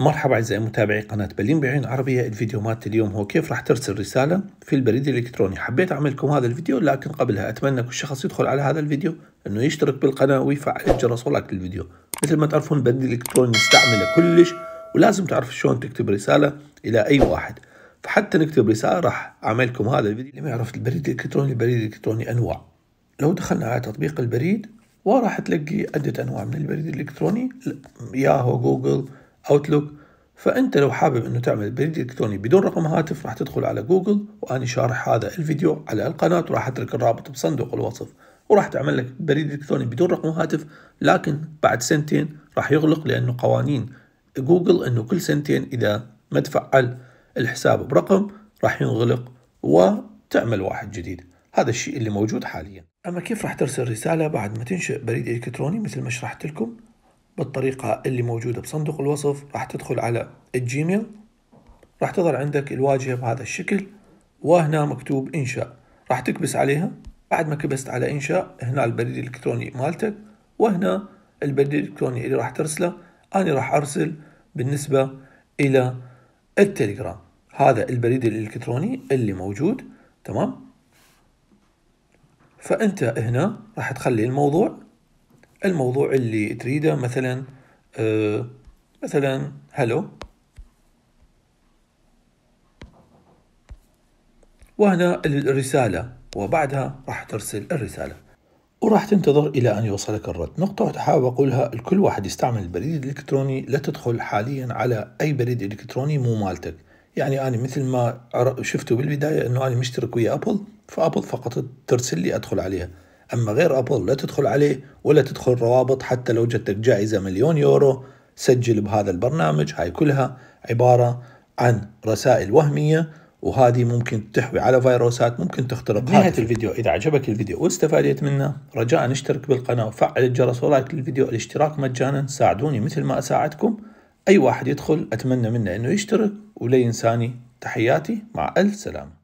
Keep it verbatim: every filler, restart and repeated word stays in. مرحبا أعزائي متابعي قناة بلين بعين عربية. الفيديو مالت اليوم هو كيف راح ترسل رسالة في البريد الإلكتروني. حبيت أعملكم هذا الفيديو، لكن قبلها أتمنى كل شخص يدخل على هذا الفيديو إنه يشترك بالقناة ويفعل الجرس ولايك للفيديو. مثل ما تعرفون البريد الإلكتروني نستعمله كلش، ولازم تعرف شلون تكتب رسالة إلى أي واحد. فحتى نكتب رسالة راح أعملكم هذا الفيديو. اللي ما يعرف البريد الإلكتروني، البريد الإلكتروني أنواع. لو دخلنا على تطبيق البريد وراح تلاقي عدة أنواع من البريد الإلكتروني، ياهو، جوجل، اوتلوك. فانت لو حابب انه تعمل بريد الكتروني بدون رقم هاتف راح تدخل على جوجل، واني شارح هذا الفيديو على القناه وراح اترك الرابط بصندوق الوصف، وراح تعمل لك بريد الكتروني بدون رقم هاتف. لكن بعد سنتين راح يغلق، لانه قوانين جوجل انه كل سنتين اذا ما تفعل الحساب برقم راح ينغلق وتعمل واحد جديد. هذا الشيء اللي موجود حاليا. اما كيف راح ترسل رساله بعد ما تنشئ بريد الكتروني، مثل ما شرحت لكم بالطريقة اللي موجودة بصندوق الوصف. راح تدخل على الجيميل، راح تظهر عندك الواجهة بهذا الشكل، وهنا مكتوب إنشاء، راح تكبس عليها. بعد ما كبست على إنشاء هنا البريد الإلكتروني مالتك، وهنا البريد الإلكتروني اللي راح ترسله. أنا راح أرسل بالنسبة إلى التليجرام، هذا البريد الإلكتروني اللي موجود، تمام؟ فأنت هنا راح تخلي الموضوع الموضوع اللي تريده، مثلا آه مثلا هلو. وهنا الرسالة، وبعدها راح ترسل الرسالة وراح تنتظر إلى أن يوصلك الرد. نقطة حابب أقولها، الكل واحد يستعمل البريد الإلكتروني، لا تدخل حاليا على أي بريد إلكتروني مو مالتك. يعني أنا مثل ما شفتوا بالبداية أنه أنا مشترك ويا أبل، فأبل فقط ترسل لي أدخل عليها، أما غير أبل لا تدخل عليه ولا تدخل روابط. حتى لو جتك جائزة مليون يورو سجل بهذا البرنامج، هاي كلها عبارة عن رسائل وهمية، وهذه ممكن تحوي على فيروسات ممكن تخترق. نهاية الفيديو، إذا عجبك الفيديو واستفادت منه رجاء اشترك بالقناة وفعل الجرس ولايك للفيديو. الاشتراك مجانا، ساعدوني مثل ما أساعدكم. أي واحد يدخل أتمنى منه أنه يشترك، ولينساني. تحياتي، مع ألف سلامة.